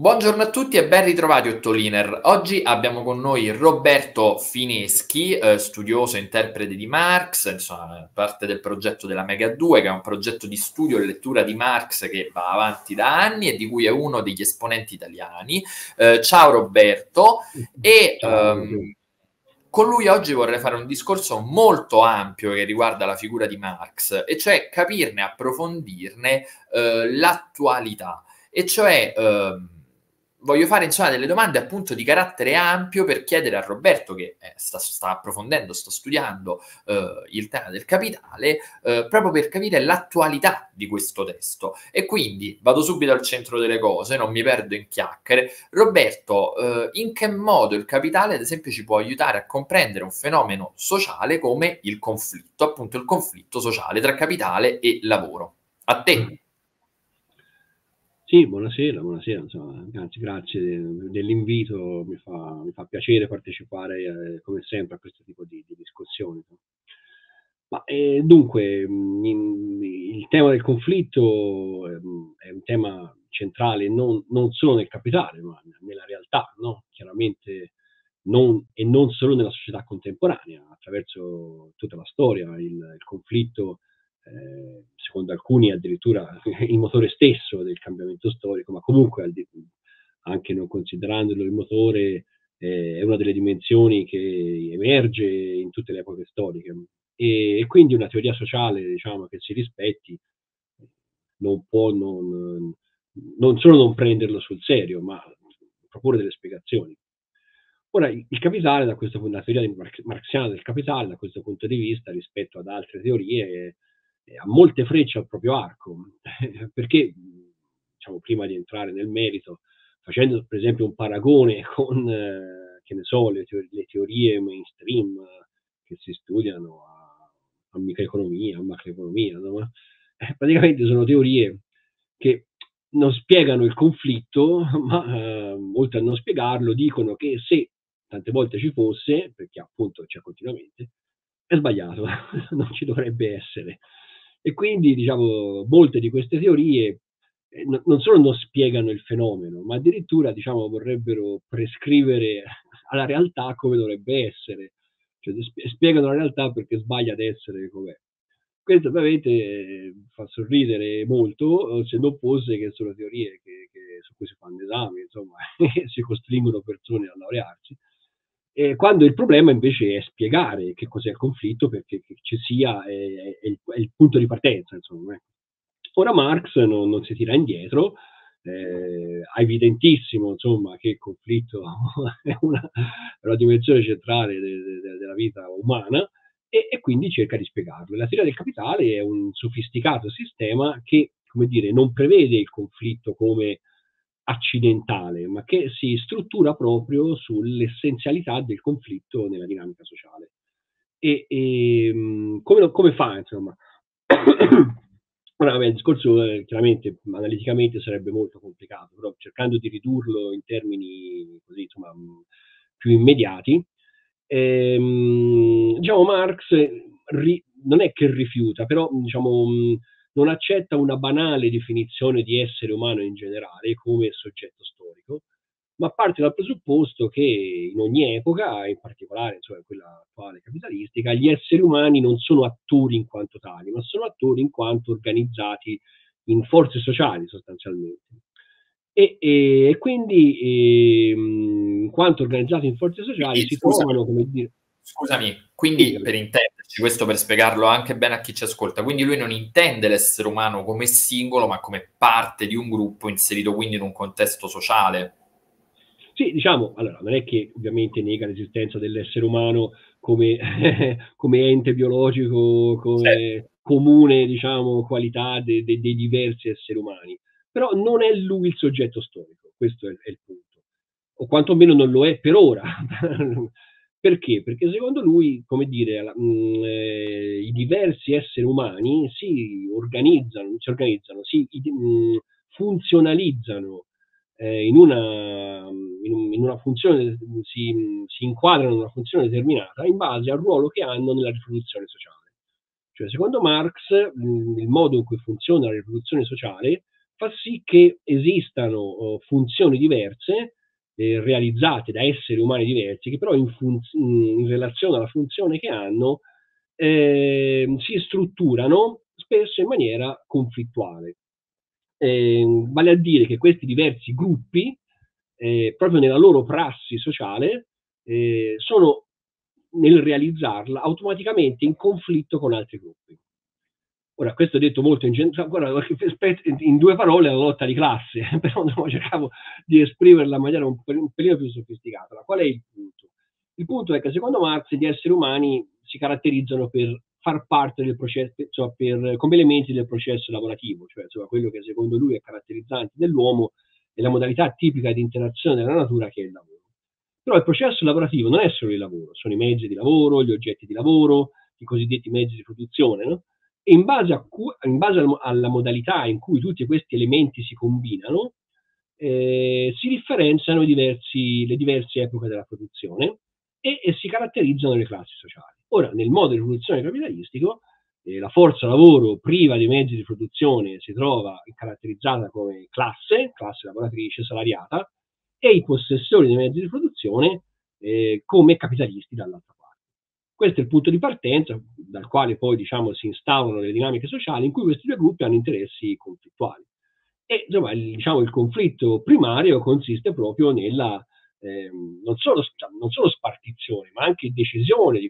Buongiorno a tutti e ben ritrovati Ottoliner. Oggi abbiamo con noi Roberto Fineschi, studioso e interprete di Marx, insomma, parte del progetto della Mega 2, che è un progetto di studio e lettura di Marx che va avanti da anni e di cui è uno degli esponenti italiani. Ciao Roberto. E con lui oggi vorrei fare un discorso molto ampio che riguarda la figura di Marx, e cioè capirne, approfondirne l'attualità. E cioè voglio fare insomma delle domande appunto di carattere ampio per chiedere a Roberto, che sta approfondendo, sta studiando il tema del Capitale, proprio per capire l'attualità di questo testo. E quindi vado subito al centro delle cose, non mi perdo in chiacchiere. Roberto, in che modo il Capitale ad esempio ci può aiutare a comprendere un fenomeno sociale come il conflitto, appunto il conflitto sociale tra capitale e lavoro? A te. Sì, buonasera, buonasera, insomma, anzi grazie dell'invito, mi fa piacere partecipare come sempre a questo tipo di discussioni. Ma, dunque, il tema del conflitto è un tema centrale non solo nel Capitale, ma nella realtà, no? Chiaramente, non solo nella società contemporanea, attraverso tutta la storia, il conflitto. Secondo alcuni addirittura il motore stesso del cambiamento storico, ma comunque anche non considerandolo il motore è una delle dimensioni che emerge in tutte le epoche storiche, e quindi una teoria sociale, diciamo, che si rispetti non può non solo non prenderlo sul serio, ma proporre delle spiegazioni. Ora, il Capitale, da questo punto, la teoria marxiana del Capitale da questo punto di vista rispetto ad altre teorie ha molte frecce al proprio arco, perché, diciamo, prima di entrare nel merito, facendo per esempio un paragone con, che ne so, le teorie mainstream che si studiano a microeconomia, a macroeconomia, no? Praticamente sono teorie che non spiegano il conflitto, ma oltre a non spiegarlo dicono che se tante volte ci fosse, perché appunto c'è continuamente, è sbagliato, non ci dovrebbe essere. E quindi, diciamo, molte di queste teorie non solo non spiegano il fenomeno, ma addirittura, diciamo, vorrebbero prescrivere alla realtà come dovrebbe essere. Cioè, spiegano la realtà perché sbaglia ad essere com'è. Questo ovviamente fa sorridere molto, se non fosse che sono teorie su cui si fanno esami, insomma, si costringono persone a laurearsi. Quando il problema invece è spiegare che cos'è il conflitto, perché che ci sia è il punto di partenza, insomma. Ora Marx non si tira indietro, è evidentissimo, insomma, che il conflitto è una dimensione centrale della vita umana, e quindi cerca di spiegarlo. La teoria del Capitale è un sofisticato sistema che, come dire, non prevede il conflitto come accidentale, ma che si struttura proprio sull'essenzialità del conflitto nella dinamica sociale. Come fa, insomma? Ora, vabbè, il discorso chiaramente analiticamente sarebbe molto complicato, però cercando di ridurlo in termini così, insomma, più immediati, diciamo, Marx non è che rifiuta, però, diciamo, non accetta una banale definizione di essere umano in generale come soggetto storico, ma parte dal presupposto che in ogni epoca, in particolare, insomma, quella attuale capitalistica, gli esseri umani non sono attori in quanto tali, ma sono attori in quanto organizzati in forze sociali, sostanzialmente. E quindi, in quanto organizzati in forze sociali, si trovano, come dire... Scusami, quindi per intenderci, questo per spiegarlo anche bene a chi ci ascolta, quindi lui non intende l'essere umano come singolo, ma come parte di un gruppo inserito quindi in un contesto sociale. Sì, diciamo, allora, non è che ovviamente nega l'esistenza dell'essere umano come ente biologico, come comune, diciamo, qualità dei diversi esseri umani, però non è lui il soggetto storico, questo è il punto, o quantomeno non lo è per ora. Perché? Perché secondo lui, come dire, i diversi esseri umani si funzionalizzano in una funzione, si inquadrano in una funzione determinata in base al ruolo che hanno nella riproduzione sociale. Cioè, secondo Marx, il modo in cui funziona la riproduzione sociale fa sì che esistano funzioni diverse realizzate da esseri umani diversi, che però in relazione alla funzione che hanno si strutturano spesso in maniera conflittuale. Vale a dire che questi diversi gruppi, proprio nella loro prassi sociale, sono nel realizzarla automaticamente in conflitto con altri gruppi. Ora, questo è detto molto in due parole è una lotta di classe, però cercavo di esprimerla in maniera un pelino più sofisticata. Ma qual è il punto? Il punto è che secondo Marx gli esseri umani si caratterizzano per far parte del processo, come elementi del processo lavorativo, cioè quello che secondo lui è caratterizzante dell'uomo e la modalità tipica di interazione della natura che è il lavoro. Però il processo lavorativo non è solo il lavoro, sono i mezzi di lavoro, gli oggetti di lavoro, i cosiddetti mezzi di produzione, no? E in base alla modalità in cui tutti questi elementi si combinano, si differenziano le diverse epoche della produzione e si caratterizzano le classi sociali. Ora, nel modo di produzione capitalistico, la forza lavoro priva di mezzi di produzione si trova caratterizzata come classe lavoratrice salariata, e i possessori dei mezzi di produzione come capitalisti dall'altra parte. Questo è il punto di partenza dal quale poi si instaurano le dinamiche sociali in cui questi due gruppi hanno interessi conflittuali. E il conflitto primario consiste proprio nella non solo spartizione, ma anche decisione di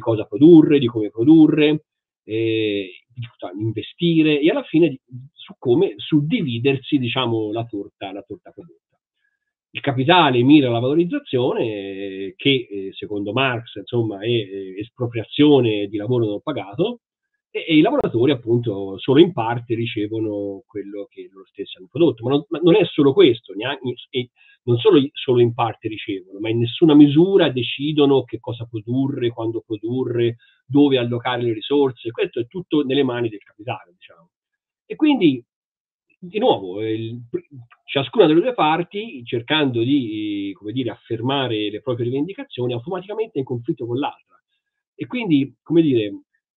cosa produrre, di come produrre, di investire e alla fine su come suddividersi la torta prodotta. Il capitale mira alla valorizzazione che secondo Marx è espropriazione di lavoro non pagato e i lavoratori appunto solo in parte ricevono quello che loro stessi hanno prodotto, ma non è solo questo, non solo in parte ricevono, ma in nessuna misura decidono che cosa produrre, quando produrre, dove allocare le risorse. Questo è tutto nelle mani del capitale, E quindi di nuovo, ciascuna delle due parti, cercando di affermare le proprie rivendicazioni, automaticamente è in conflitto con l'altra. E quindi,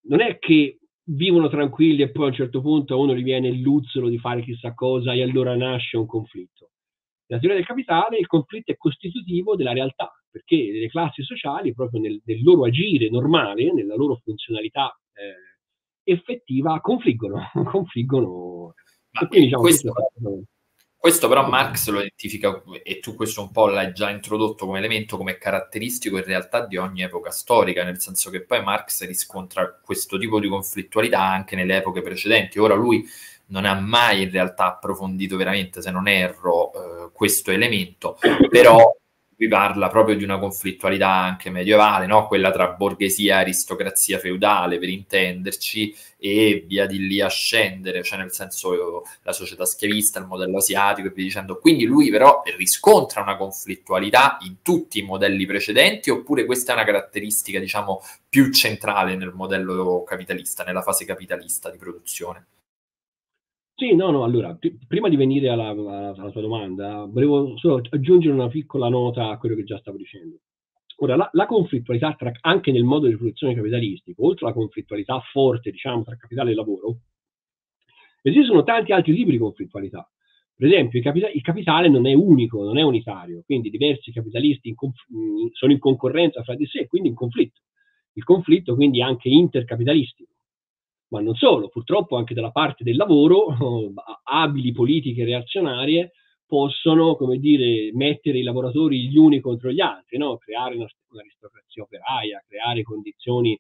non è che vivono tranquilli e poi a un certo punto a uno gli viene il luzzolo di fare chissà cosa e allora nasce un conflitto. Nella teoria del capitale il conflitto è costitutivo della realtà, perché le classi sociali, proprio nel loro agire normale, nella loro funzionalità effettiva, confliggono. Questo però Marx lo identifica, e tu questo un po' l'hai già introdotto come elemento, come caratteristico in realtà di ogni epoca storica, nel senso che poi Marx riscontra questo tipo di conflittualità anche nelle epoche precedenti. Ora lui non ha mai in realtà approfondito veramente, se non erro, questo elemento, però lui parla proprio di una conflittualità anche medievale, no? Quella tra borghesia e aristocrazia feudale, per intenderci, e via di lì a scendere, cioè nel senso la società schiavista, il modello asiatico e via dicendo. Quindi lui però riscontra una conflittualità in tutti i modelli precedenti, oppure questa è una caratteristica, più centrale nel modello capitalista, nella fase capitalista di produzione? Sì, no, allora, prima di venire alla tua domanda, volevo solo aggiungere una piccola nota a quello che già stavo dicendo. Ora, la conflittualità anche nel modo di produzione capitalistico, oltre alla conflittualità forte, tra capitale e lavoro, esistono tanti altri tipi di conflittualità. Per esempio, il capitale non è unico, non è unitario, quindi diversi capitalisti sono in concorrenza fra di sé, quindi in conflitto. Il conflitto quindi è anche intercapitalistico. Ma non solo, purtroppo anche dalla parte del lavoro, abili politiche reazionarie possono, mettere i lavoratori gli uni contro gli altri, no? Creare un'aristocrazia operaia, creare condizioni,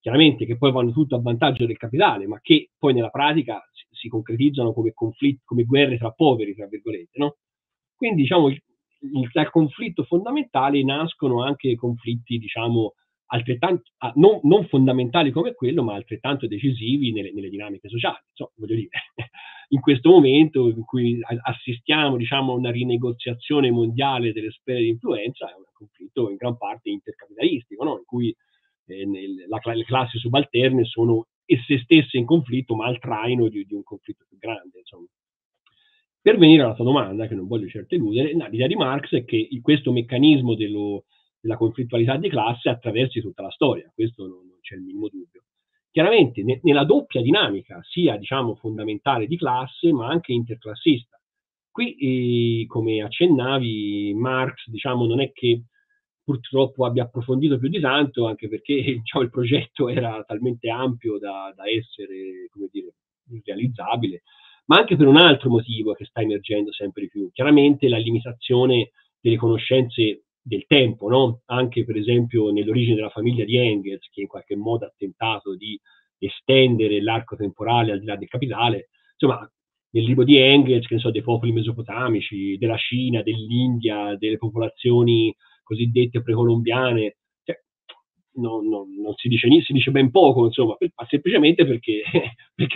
chiaramente, che poi vanno tutto a vantaggio del capitale, ma che poi nella pratica si concretizzano come conflitti, come guerre tra poveri, tra virgolette, no? Quindi, dal conflitto fondamentale nascono anche conflitti, altrettanto non fondamentali come quello, ma altrettanto decisivi nelle dinamiche sociali. Voglio dire, in questo momento in cui assistiamo a una rinegoziazione mondiale delle sfere di influenza, è un conflitto in gran parte intercapitalistico, no? In cui le classi subalterne sono esse stesse in conflitto, ma al traino di un conflitto più grande. Per venire alla tua domanda, che non voglio certo eludere, l'idea di Marx è che questo meccanismo della conflittualità di classe attraversi tutta la storia, questo non c'è il minimo dubbio. chiaramente nella doppia dinamica, sia diciamo fondamentale di classe ma anche interclassista. Qui, come accennavi, Marx diciamo non è che purtroppo abbia approfondito più di tanto, anche perché diciamo, il progetto era talmente ampio da essere, come dire, irrealizzabile, ma anche per un altro motivo che sta emergendo sempre di più, chiaramente la limitazione delle conoscenze del tempo, no? Anche per esempio nell'origine della famiglia di Engels, che in qualche modo ha tentato di estendere l'arco temporale al di là del capitale, insomma nel libro di Engels, che ne so, dei popoli mesopotamici, della Cina, dell'India, delle popolazioni cosiddette precolombiane, cioè, non si dice niente, si dice ben poco, insomma, semplicemente perché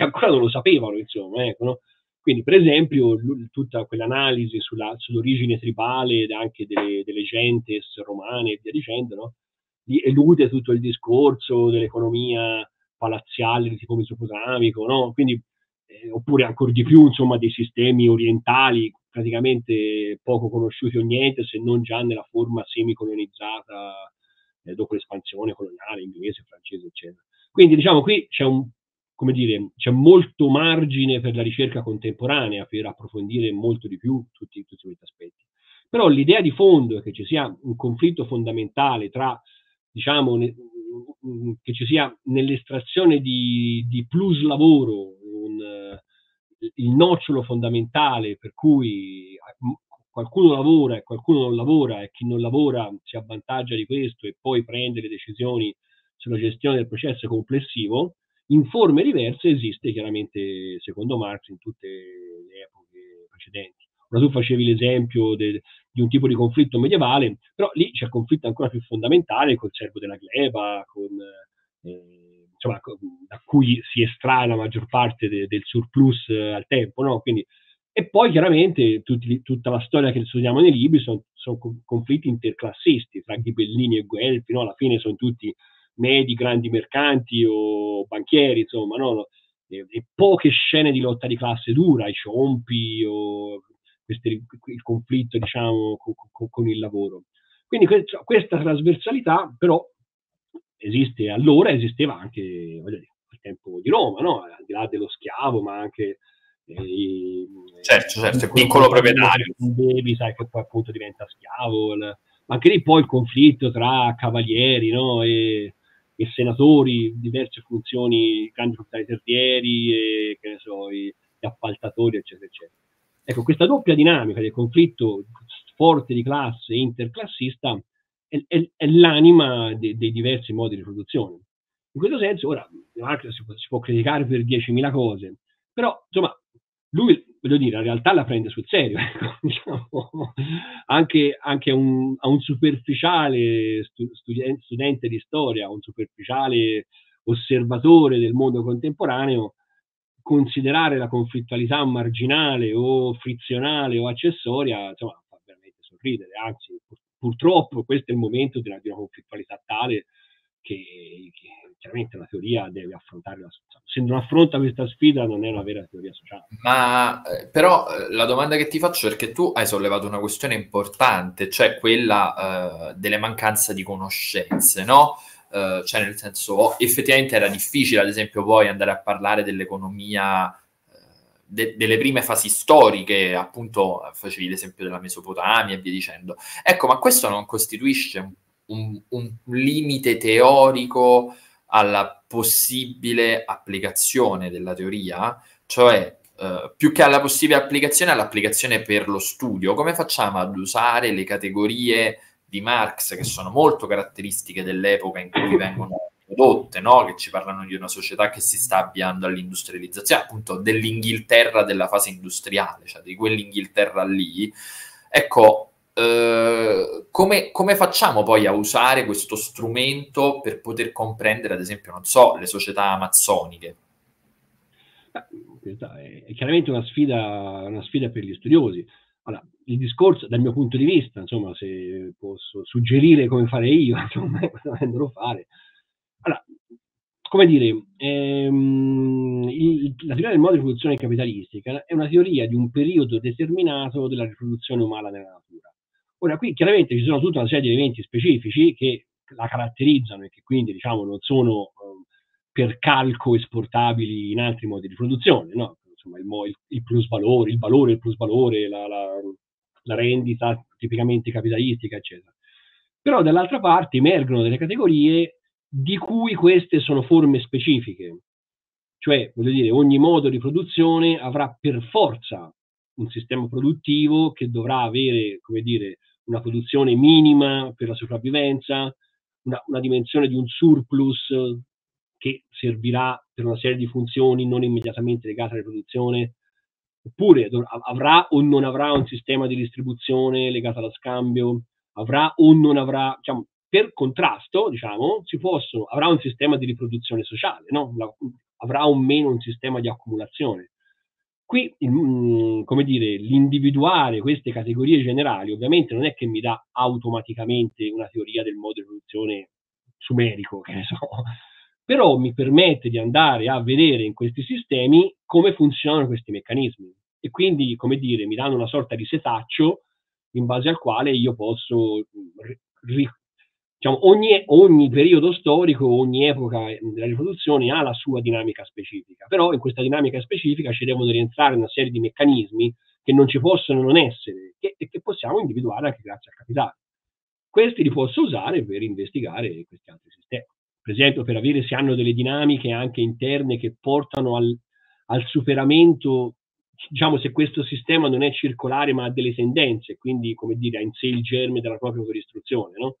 ancora non lo sapevano, insomma, ecco, no? Quindi, per esempio, tutta quell'analisi sull'origine tribale anche delle gentes romane e via dicendo, no? Elude tutto il discorso dell'economia palazziale di tipo mesopotamico, no? Quindi, oppure ancora di più, insomma, dei sistemi orientali praticamente poco conosciuti o niente, se non già nella forma semicolonizzata dopo l'espansione coloniale inglese, francese, eccetera. Quindi, diciamo, qui c'è c'è molto margine per la ricerca contemporanea, per approfondire molto di più tutti questi aspetti. Però l'idea di fondo è che ci sia un conflitto fondamentale tra, diciamo, che ci sia nell'estrazione di plus lavoro il nocciolo fondamentale per cui qualcuno lavora e qualcuno non lavora, e chi non lavora si avvantaggia di questo e poi prende le decisioni sulla gestione del processo complessivo. In forme diverse esiste chiaramente, secondo Marx, in tutte le epoche precedenti. Ora tu facevi l'esempio di un tipo di conflitto medievale, però lì c'è il conflitto ancora più fondamentale col servo della gleba, da cui si estrae la maggior parte del surplus al tempo, no? Quindi, e poi chiaramente tutta la storia che studiamo nei libri sono conflitti interclassisti tra ghibellini e guelfi, no? Alla fine sono tutti medi, grandi mercanti o banchieri, insomma, no? E poche scene di lotta di classe dura, i ciompi o il conflitto, diciamo, con il lavoro. Quindi questa trasversalità però esiste allora, esisteva anche, voglio dire, al tempo di Roma, no? Al di là dello schiavo, ma anche certo, il piccolo proprietario che poi appunto diventa schiavo, ma anche lì poi il conflitto tra cavalieri, no? E senatori, diverse funzioni, grandi proprietari terrieri, e, che ne so, gli appaltatori, eccetera, eccetera. Ecco, questa doppia dinamica del conflitto forte di classe e interclassista è l'anima dei diversi modi di produzione. In questo senso, ora, Marx si può criticare per 10.000 cose, però, insomma, lui, voglio dire, in realtà la prende sul serio, ecco, diciamo, anche a un superficiale studente di storia, un superficiale osservatore del mondo contemporaneo, considerare la conflittualità marginale o frizionale o accessoria, insomma, fa veramente sorridere, anzi, purtroppo questo è il momento di una conflittualità tale che chiaramente la teoria deve affrontare, se non affronta questa sfida non è una vera teoria sociale. Ma però la domanda che ti faccio, perché tu hai sollevato una questione importante, cioè quella delle mancanze di conoscenze, no? Cioè nel senso, effettivamente era difficile ad esempio poi andare a parlare dell'economia delle prime fasi storiche, appunto facevi l'esempio della Mesopotamia e via dicendo. Ecco, ma questo non costituisce un limite teorico alla possibile applicazione della teoria? Cioè, più che alla possibile applicazione, all'applicazione per lo studio, come facciamo ad usare le categorie di Marx, che sono molto caratteristiche dell'epoca in cui vengono prodotte, no? Che ci parlano di una società che si sta avviando all'industrializzazione, appunto dell'Inghilterra della fase industriale, cioè di quell'Inghilterra lì. Ecco, come facciamo poi a usare questo strumento per poter comprendere, ad esempio, non so, le società amazzoniche? Questa è chiaramente una sfida per gli studiosi. Allora, il discorso, dal mio punto di vista, insomma, se posso suggerire come fare io, insomma, dovrò fare. Allora, come dire, la teoria del modo di produzione capitalistica è una teoria di un periodo determinato della riproduzione umana nella natura. Ora, qui chiaramente ci sono tutta una serie di eventi specifici che la caratterizzano e che quindi, diciamo, non sono per calco esportabili in altri modi di produzione, no? Insomma, il plus valore, il valore, il plus valore, la rendita tipicamente capitalistica, eccetera. Però dall'altra parte emergono delle categorie di cui queste sono forme specifiche, cioè, voglio dire, ogni modo di produzione avrà per forza un sistema produttivo che dovrà avere, come dire, una produzione minima per la sopravvivenza, una dimensione di un surplus che servirà per una serie di funzioni non immediatamente legate alla riproduzione, oppure avrà o non avrà un sistema di distribuzione legato allo scambio, avrà o non avrà, diciamo, per contrasto, diciamo, avrà un sistema di riproduzione sociale, no? Avrà o meno un sistema di accumulazione. Qui, come dire, l'individuare queste categorie generali ovviamente non è che mi dà automaticamente una teoria del modo di produzione sumerico, che ne so, però mi permette di andare a vedere in questi sistemi come funzionano questi meccanismi e quindi, come dire, mi danno una sorta di setaccio in base al quale io posso, diciamo, ogni periodo storico, ogni epoca della riproduzione ha la sua dinamica specifica, però in questa dinamica specifica ci devono rientrare una serie di meccanismi che non ci possono non essere e che possiamo individuare anche grazie al capitale. Questi li posso usare per investigare questi altri sistemi, per esempio per avere se hanno delle dinamiche anche interne che portano al superamento, diciamo, se questo sistema non è circolare ma ha delle tendenze, quindi, come dire, ha in sé il germe della propria autodistruzione, no?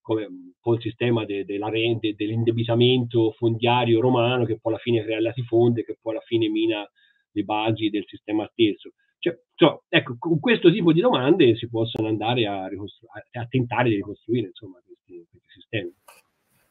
Come un po' il sistema dell'indebitamento fondiario romano, che poi alla fine crea la latifonde, che poi alla fine mina le basi del sistema stesso. Cioè, ecco, con questo tipo di domande si possono andare a tentare di ricostruire, insomma, questi sistemi.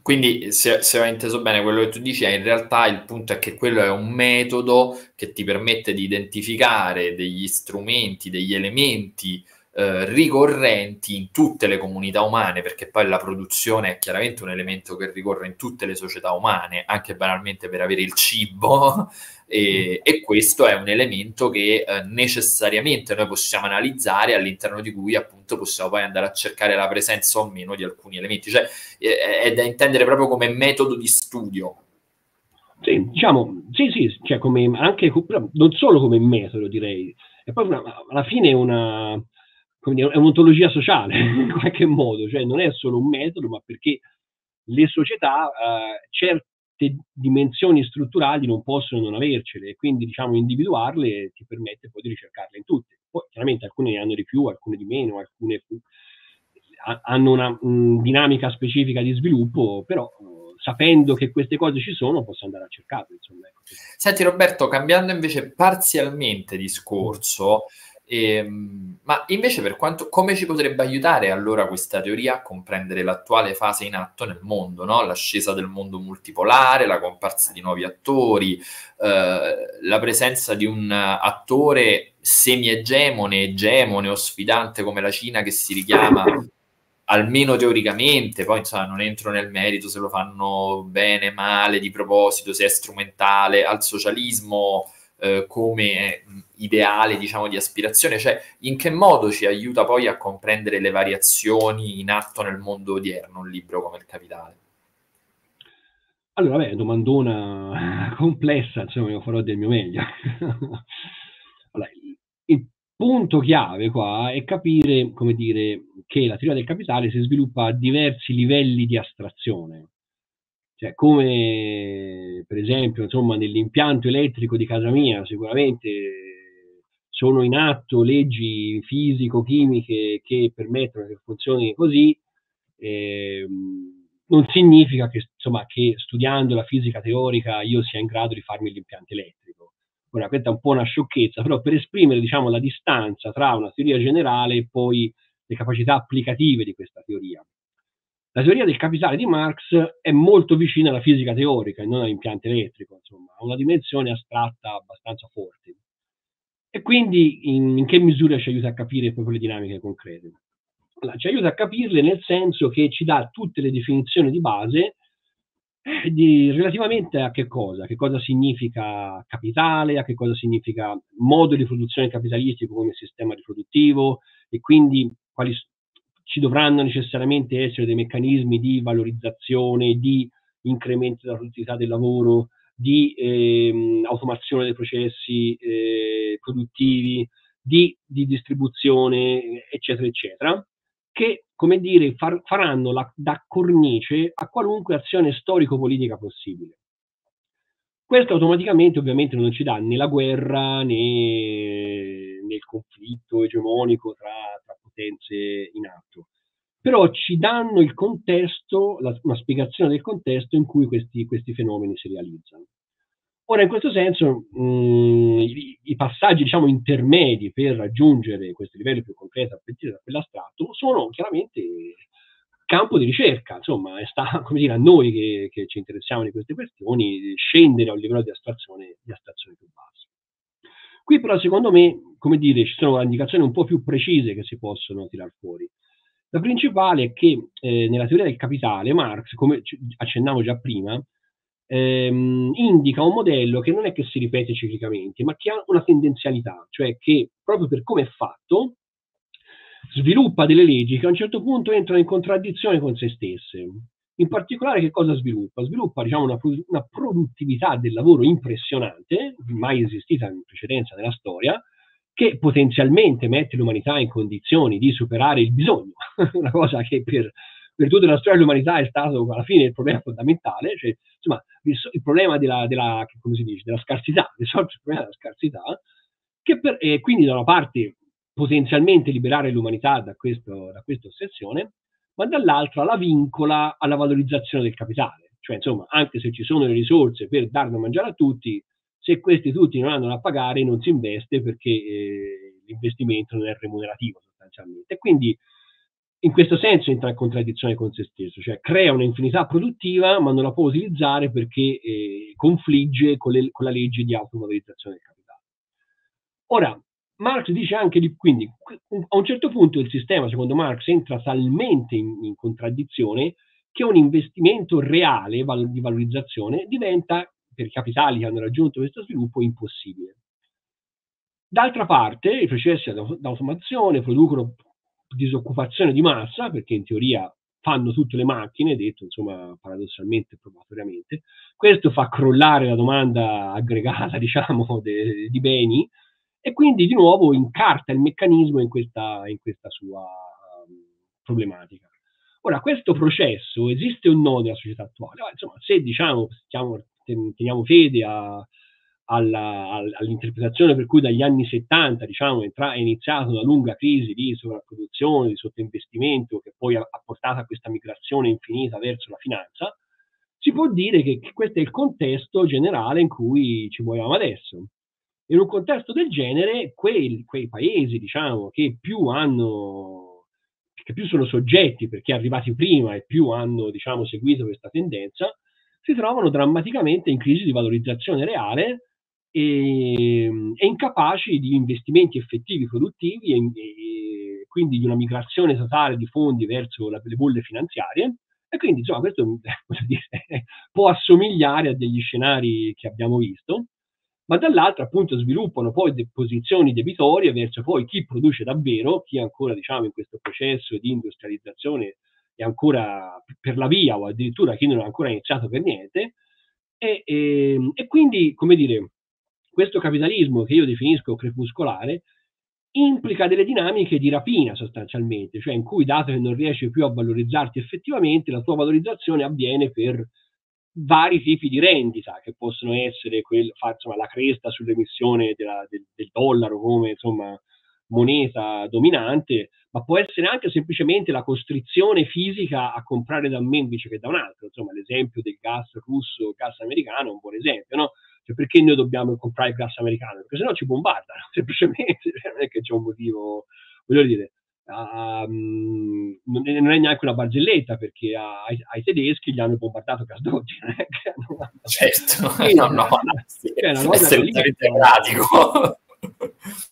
Quindi, se ho inteso bene quello che tu dici, in realtà il punto è che quello è un metodo che ti permette di identificare degli strumenti, degli elementi ricorrenti in tutte le comunità umane, perché poi la produzione è chiaramente un elemento che ricorre in tutte le società umane, anche banalmente per avere il cibo e questo è un elemento che necessariamente noi possiamo analizzare, all'interno di cui appunto possiamo poi andare a cercare la presenza o meno di alcuni elementi, cioè è da intendere proprio come metodo di studio. Sì, diciamo, sì, cioè come anche, non solo come metodo, direi, è proprio alla fine è un'ontologia sociale, in qualche modo, cioè non è solo un metodo, ma perché le società certe dimensioni strutturali non possono non avercele, e quindi, diciamo, individuarle ti permette poi di ricercarle in tutte. Poi chiaramente alcune ne hanno di più, alcune di meno, alcune hanno una dinamica specifica di sviluppo, però sapendo che queste cose ci sono posso andare a cercarle, insomma. Senti Roberto, cambiando invece parzialmente discorso, ma invece come ci potrebbe aiutare allora questa teoria a comprendere l'attuale fase in atto nel mondo, no? L'ascesa del mondo multipolare, la comparsa di nuovi attori, la presenza di un attore semi-egemone, egemone o sfidante come la Cina, che si richiama almeno teoricamente, poi insomma non entro nel merito se lo fanno bene, male, di proposito, se è strumentale, al socialismo come ideale, diciamo, di aspirazione, cioè in che modo ci aiuta poi a comprendere le variazioni in atto nel mondo odierno un libro come Il Capitale? Allora, beh, domandona complessa, insomma, io farò del mio meglio. Allora, il punto chiave qua è capire, come dire, che la teoria del capitale si sviluppa a diversi livelli di astrazione. Cioè, come per esempio, insomma, nell'impianto elettrico di casa mia sicuramente sono in atto leggi fisico-chimiche che permettono che funzioni così, non significa che, insomma, che studiando la fisica teorica io sia in grado di farmi l'impianto elettrico. Ora, questa è un po' una sciocchezza, però per esprimere, diciamo, la distanza tra una teoria generale e poi le capacità applicative di questa teoria. La teoria del capitale di Marx è molto vicina alla fisica teorica e non all'impianto elettrico, insomma, ha una dimensione astratta abbastanza forte. E quindi in che misura ci aiuta a capire proprio le dinamiche concrete? Allora, ci aiuta a capirle nel senso che ci dà tutte le definizioni di base relativamente a che cosa? Che cosa significa capitale, a che cosa significa modo di produzione capitalistico come sistema riproduttivo, e quindi quali ci dovranno necessariamente essere dei meccanismi di valorizzazione, di incremento della produttività del lavoro, di automazione dei processi produttivi, di distribuzione, eccetera, eccetera, che, come dire, faranno da cornice a qualunque azione storico-politica possibile. Questo automaticamente ovviamente non ci dà né la guerra né il conflitto egemonico tra potenze in atto, però ci danno il contesto, una spiegazione del contesto in cui questi fenomeni si realizzano. Ora, in questo senso, i passaggi, diciamo, intermedi per raggiungere questo livello più concreto a partire da quell'astratto sono chiaramente campo di ricerca. Insomma, sta, come dire, a noi che ci interessiamo di queste questioni scendere a un livello di astrazione più basso. Qui però, secondo me, come dire, ci sono indicazioni un po' più precise che si possono tirar fuori. La principale è che nella teoria del capitale Marx, come accennavo già prima, indica un modello che non è che si ripete ciclicamente, ma che ha una tendenzialità, cioè che proprio per come è fatto sviluppa delle leggi che a un certo punto entrano in contraddizione con se stesse. In particolare, che cosa sviluppa? Sviluppa, diciamo, una produttività del lavoro impressionante, mai esistita in precedenza nella storia, che potenzialmente mette l'umanità in condizioni di superare il bisogno, una cosa che per tutta la storia dell'umanità è stato alla fine il problema fondamentale, cioè, insomma, il problema della come si dice, della scarsità, risolvere il problema della scarsità, che quindi da una parte potenzialmente liberare l'umanità da questa ossessione, ma dall'altra la vincola alla valorizzazione del capitale, cioè, insomma, anche se ci sono le risorse per dar da mangiare a tutti, se questi tutti non hanno da pagare non si investe, perché l'investimento non è remunerativo sostanzialmente. Quindi in questo senso entra in contraddizione con se stesso, cioè crea un'infinità produttiva ma non la può utilizzare perché confligge con la legge di autovalorizzazione del capitale. Ora, Marx dice anche quindi a un certo punto il sistema, secondo Marx, entra talmente in contraddizione che un investimento reale di valorizzazione diventa, per i capitali che hanno raggiunto questo sviluppo, impossibile. D'altra parte, i processi d'automazione producono disoccupazione di massa, perché in teoria fanno tutte le macchine, detto, insomma, paradossalmente, probatoriamente. Questo fa crollare la domanda aggregata, diciamo, di beni, e quindi di nuovo incarta il meccanismo in questa sua problematica. Ora, questo processo esiste o no nella società attuale? Insomma, se, diciamo, teniamo fede all'interpretazione per cui dagli anni 70, diciamo, è iniziata una lunga crisi di sovrapproduzione, di sottoinvestimento, che poi ha portato a questa migrazione infinita verso la finanza, si può dire che questo è il contesto generale in cui ci muoviamo adesso. In un contesto del genere, quei paesi, diciamo, che più sono soggetti, perché arrivati prima, e più hanno, diciamo, seguito questa tendenza, si trovano drammaticamente in crisi di valorizzazione reale e incapaci di investimenti effettivi produttivi e quindi di una migrazione totale di fondi verso le bolle finanziarie. E quindi, insomma, questo può assomigliare a degli scenari che abbiamo visto, ma dall'altra, appunto, sviluppano poi posizioni debitorie verso poi chi produce davvero, chi ancora, diciamo, in questo processo di industrializzazione è ancora per la via, o addirittura chi non ha ancora iniziato per niente, e quindi, come dire, questo capitalismo che io definisco crepuscolare implica delle dinamiche di rapina sostanzialmente, cioè in cui, dato che non riesci più a valorizzarti effettivamente, la tua valorizzazione avviene per vari tipi di rendita, che possono essere insomma, la cresta sull'emissione del dollaro come, insomma, moneta dominante, ma può essere anche semplicemente la costrizione fisica a comprare da me invece che da un altro. Insomma, l'esempio del gas russo, il gas americano, è un buon esempio, no? Cioè, perché noi dobbiamo comprare il gas americano? Perché sennò ci bombardano, semplicemente, non è che c'è un motivo, voglio dire, non è neanche una barzelletta, perché ai tedeschi gli hanno bombardato gasdotti, non è che hanno... Certo, no, è una cosa assolutamente pratico.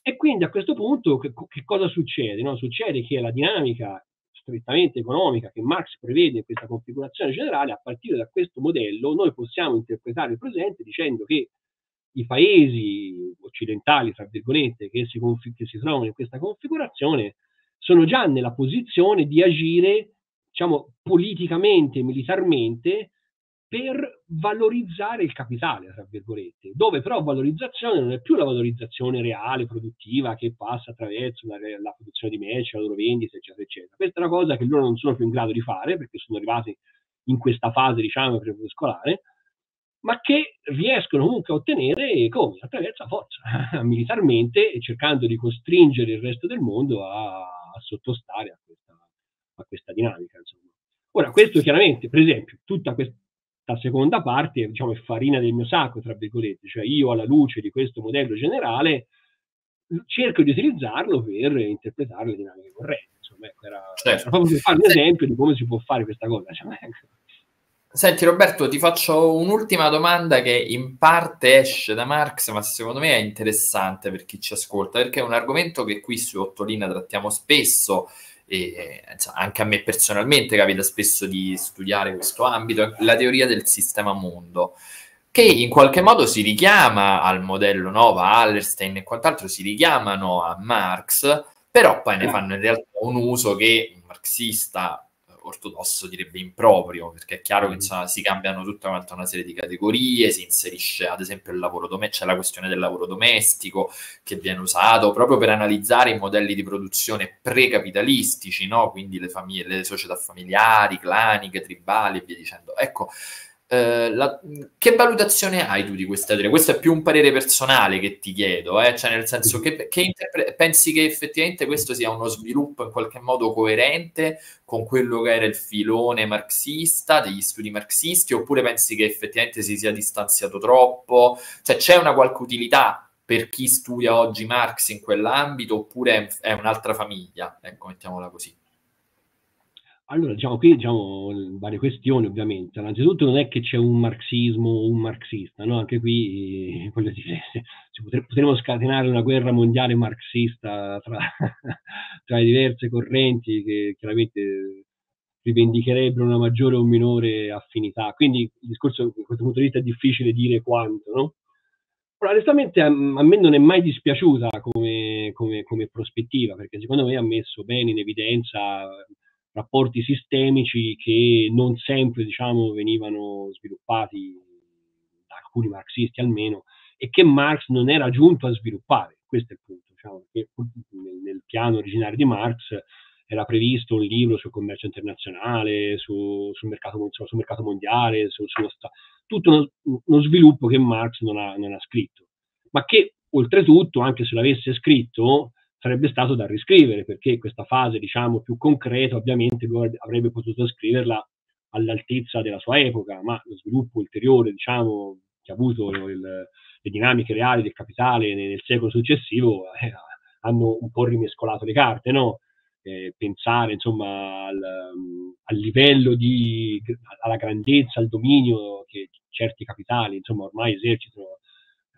E quindi a questo punto che cosa succede? No? Succede che la dinamica strettamente economica che Marx prevede in questa configurazione generale, a partire da questo modello, noi possiamo interpretare il presente dicendo che i paesi occidentali, tra virgolette, che si trovano in questa configurazione sono già nella posizione di agire, diciamo, politicamente e militarmente per valorizzare il capitale, tra virgolette, dove però valorizzazione non è più la valorizzazione reale, produttiva, che passa attraverso la produzione di merce, la loro vendita, eccetera, eccetera. Questa è una cosa che loro non sono più in grado di fare, perché sono arrivati in questa fase, diciamo, prescolare, ma che riescono comunque a ottenere come? Attraverso la forza, militarmente, e cercando di costringere il resto del mondo a sottostare a questa dinamica, insomma. Ora, questo chiaramente, per esempio, tutta questa seconda parte, diciamo, è farina del mio sacco, tra virgolette, cioè io alla luce di questo modello generale cerco di utilizzarlo per interpretare le dinamiche corrette, insomma, ecco, era proprio per fare un esempio di come si può fare questa cosa, cioè, ecco. Senti Roberto, ti faccio un'ultima domanda che in parte esce da Marx, ma secondo me è interessante per chi ci ascolta, perché è un argomento che qui su Ottolina trattiamo spesso, e anche a me personalmente capita spesso di studiare questo ambito, la teoria del sistema mondo, che in qualche modo si richiama al modello Nova, Hallerstein e quant'altro, si richiamano a Marx, però poi ne fanno in realtà un uso che un marxista ortodosso direbbe improprio, perché è chiaro che insomma, si cambiano tutta quanta una serie di categorie, si inserisce ad esempio il lavoro domestico, c'è la questione del lavoro domestico che viene usato proprio per analizzare i modelli di produzione precapitalistici, no? Quindi le famiglie, le società familiari, claniche, tribali e via dicendo. Ecco, che valutazione hai tu di questa teoria? Questo è più un parere personale che ti chiedo, cioè nel senso che pensi che effettivamente questo sia uno sviluppo in qualche modo coerente con quello che era il filone marxista, degli studi marxisti, oppure pensi che effettivamente si sia distanziato troppo? Cioè c'è una qualche utilità per chi studia oggi Marx in quell'ambito, oppure è un'altra famiglia? Ecco, mettiamola così. Allora, diciamo, qui diciamo varie questioni, ovviamente. Innanzitutto non è che c'è un marxismo o un marxista, no? Anche qui, voglio dire, potremmo scatenare una guerra mondiale marxista tra le diverse correnti che chiaramente rivendicherebbero una maggiore o minore affinità. Quindi il discorso, da questo punto di vista, è difficile dire quanto, no? Però, onestamente, a me non è mai dispiaciuta come prospettiva, perché secondo me ha messo bene in evidenza rapporti sistemici che non sempre, diciamo, venivano sviluppati da alcuni marxisti almeno, e che Marx non era giunto a sviluppare. Questo è il punto, diciamo, che nel piano originario di Marx era previsto un libro sul commercio internazionale, sul mercato mondiale, tutto uno sviluppo che Marx non ha scritto, ma che oltretutto, anche se l'avesse scritto, sarebbe stato da riscrivere, perché questa fase, diciamo, più concreta, ovviamente lui avrebbe potuto scriverla all'altezza della sua epoca, ma lo sviluppo ulteriore, diciamo, che ha avuto le dinamiche reali del capitale nel secolo successivo hanno un po' rimescolato le carte, no? Pensare, insomma, al livello alla grandezza, al dominio che certi capitali, insomma, ormai esercitano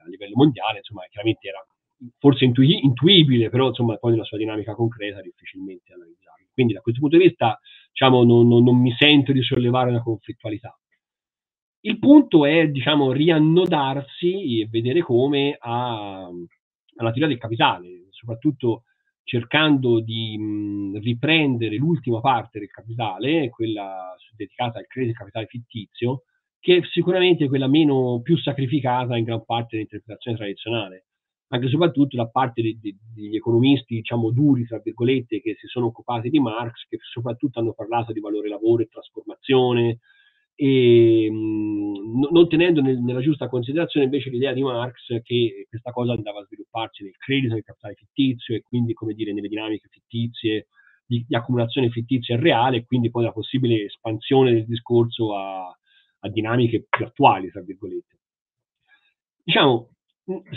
a livello mondiale, insomma, chiaramente era forse intuibile, però insomma poi nella sua dinamica concreta difficilmente analizzabile. Quindi da questo punto di vista, diciamo, non mi sento di sollevare una conflittualità. Il punto è, diciamo, riannodarsi e vedere come alla teoria del capitale, soprattutto cercando di riprendere l'ultima parte del capitale, quella dedicata al credito capitale fittizio, che è sicuramente quella più sacrificata in gran parte dell'interpretazione tradizionale, anche e soprattutto da parte degli economisti, diciamo, duri, tra virgolette, che si sono occupati di Marx, che soprattutto hanno parlato di valore lavoro e trasformazione, e non tenendo nella giusta considerazione invece l'idea di Marx che questa cosa andava a svilupparsi nel credito, nel capitale fittizio, e quindi, come dire, nelle dinamiche fittizie, di accumulazione fittizia e reale, e quindi poi la possibile espansione del discorso a dinamiche più attuali, tra virgolette. Diciamo,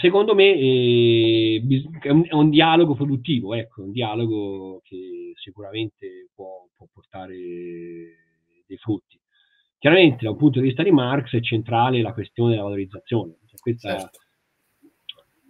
secondo me è un dialogo produttivo, ecco, un dialogo che sicuramente può portare dei frutti. Chiaramente da un punto di vista di Marx è centrale la questione della valorizzazione, cioè questa, certo,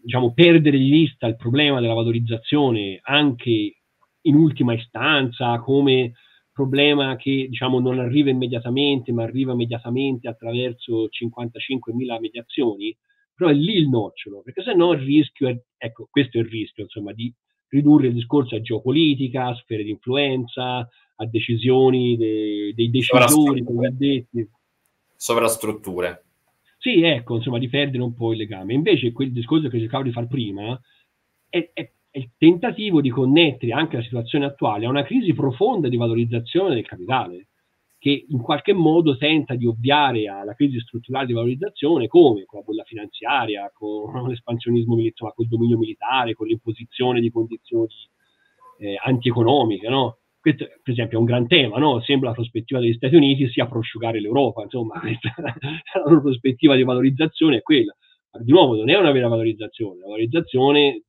diciamo, perdere di vista il problema della valorizzazione anche in ultima istanza come problema che, diciamo, non arriva immediatamente ma arriva immediatamente attraverso 55.000 mediazioni. Però è lì il nocciolo, perché se no il rischio ecco, questo è il rischio, insomma, di ridurre il discorso a geopolitica, a sfere di influenza, a decisioni dei decisori, come ha detto. sovrastrutture. Sì, ecco, insomma, di perdere un po' il legame. Invece quel discorso che cercavo di far prima è il tentativo di connettere anche la situazione attuale a una crisi profonda di valorizzazione del capitale, che in qualche modo tenta di ovviare alla crisi strutturale di valorizzazione, come con la bolla finanziaria, con l'espansionismo militare, col dominio militare, con l'imposizione di condizioni antieconomiche, no? Questo, per esempio, è un gran tema, no? Sembra la prospettiva degli Stati Uniti sia prosciugare l'Europa, insomma, questa, la loro prospettiva di valorizzazione è quella. Ma di nuovo, non è una vera valorizzazione, la valorizzazione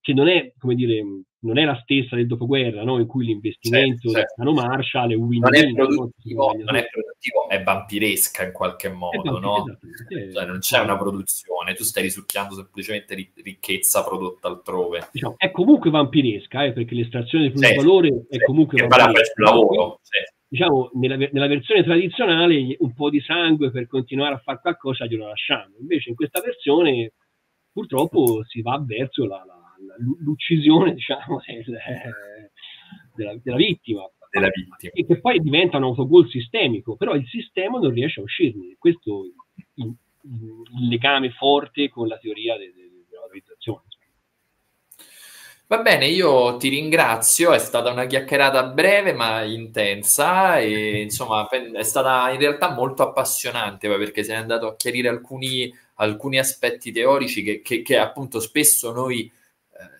che non è, come dire, non è la stessa del dopoguerra, no? In cui l'investimento certo, certo. Di Marshall è win-win. Non è produttivo, è vampiresca in qualche modo, no? Esatto. Cioè, non c'è una produzione, tu stai risucchiando semplicemente ricchezza prodotta altrove. Diciamo, è comunque vampiresca, perché l'estrazione di valore è comunque vampiresca. Lavoro, certo. Diciamo, nella versione tradizionale un po' di sangue per continuare a fare qualcosa glielo lasciamo, invece in questa versione purtroppo si va verso l'uccisione, diciamo, della vittima, e che poi diventa un autogol sistemico, però il sistema non riesce a uscirne. Questo è il legame forte con la teoria della valorizzazione. Va bene, io ti ringrazio, è stata una chiacchierata breve ma intensa e insomma è stata in realtà molto appassionante, perché sei andato a chiarire alcuni aspetti teorici che appunto spesso noi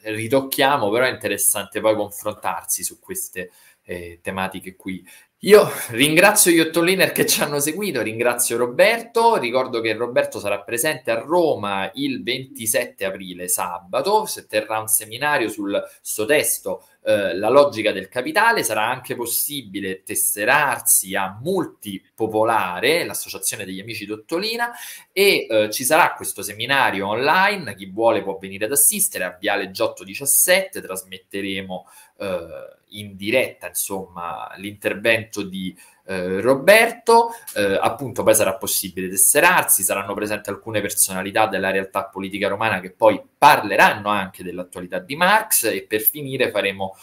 ritocchiamo, però è interessante poi confrontarsi su queste tematiche qui. Io ringrazio gli Ottoliner che ci hanno seguito, ringrazio Roberto, ricordo che Roberto sarà presente a Roma il 27 aprile sabato, se terrà un seminario sul suo testo La logica del capitale. Sarà anche possibile tesserarsi a Multipopolare, l'associazione degli amici d'Ottolina, e ci sarà questo seminario online, chi vuole può venire ad assistere a Viale Giotto 17, trasmetteremo in diretta insomma l'intervento di Roberto, appunto poi sarà possibile tesserarsi, saranno presenti alcune personalità della realtà politica romana che poi parleranno anche dell'attualità di Marx, e per finire faremo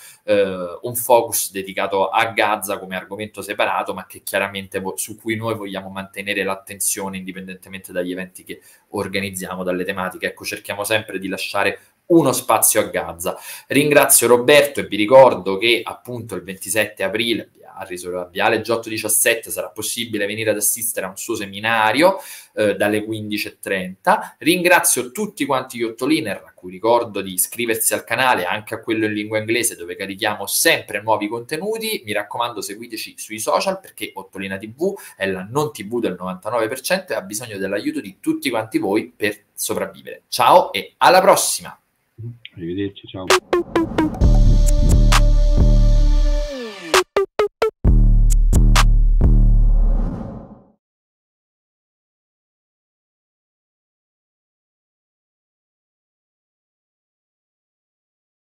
un focus dedicato a Gaza come argomento separato, ma che chiaramente su cui noi vogliamo mantenere l'attenzione indipendentemente dagli eventi che organizziamo, dalle tematiche, ecco, cerchiamo sempre di lasciare uno spazio a Gaza. Ringrazio Roberto e vi ricordo che appunto il 27 aprile a Viale Giotto 17 sarà possibile venire ad assistere a un suo seminario dalle 15:30. Ringrazio tutti quanti gli Ottoliner, a cui ricordo di iscriversi al canale, anche a quello in lingua inglese dove carichiamo sempre nuovi contenuti. Mi raccomando, seguiteci sui social, perché Ottolina TV è la non TV del 99% e ha bisogno dell'aiuto di tutti quanti voi per sopravvivere. Ciao e alla prossima! Arrivederci, ciao.